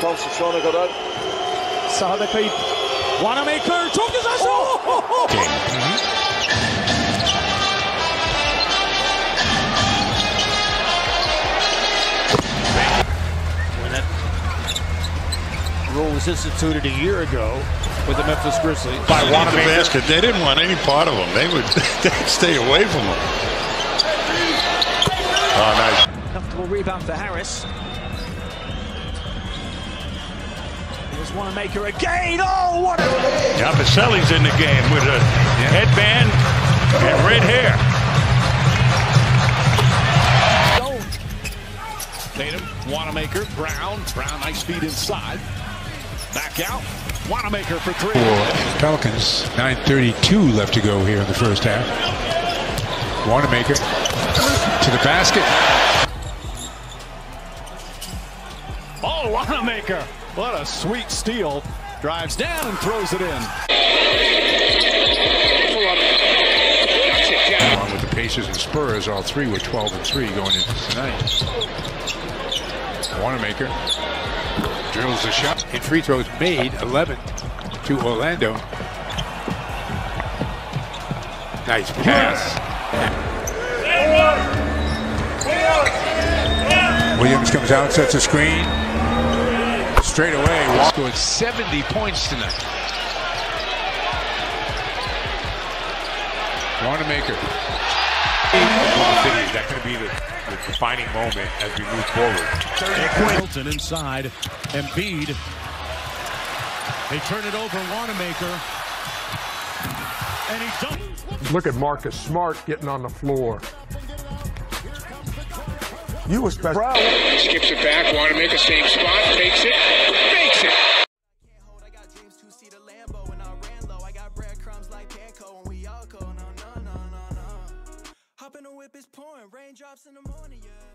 Thompson Shauna got out. Sahadak Aid. Wanamaker. Choke is a show. Rule was instituted a year ago with the Memphis Grizzlies. By Wanamaker. The basket. They didn't want any part of them. They would stay away from them. Oh, nice. Comfortable rebound for Harris. Here's Wanamaker again. Oh, what a... Yeah, but Selly's in the game with a headband and red hair. Tatum, Wanamaker, Brown. Brown, nice feed inside. Back out. Wanamaker for three. Pelicans, 9:32 left to go here in the first half. Wanamaker to the basket. Oh, Wanamaker. What a sweet steal. Drives down and throws it in. Along with the Pacers and Spurs, all three were 12-3 going into tonight. Wanamaker. Drills the shot, and free throws made, 11 to Orlando. Nice pass. Williams comes out, sets a screen. Straight away, Walker with 70 points tonight. Wanamaker. That's going to be the defining moment as we move forward. Quilton inside, Embiid. They turn it over, Wanamaker. And he dunks. Look at Marcus Smart getting on the floor. You was best. Brown. Skips it back, Wanamaker, same spot, takes it, makes it. I got James 2-seater Lambo and I ran low. I got breadcrumbs like Panko and we all go. Hop in the whip, it's pouring, raindrops in the morning, yeah.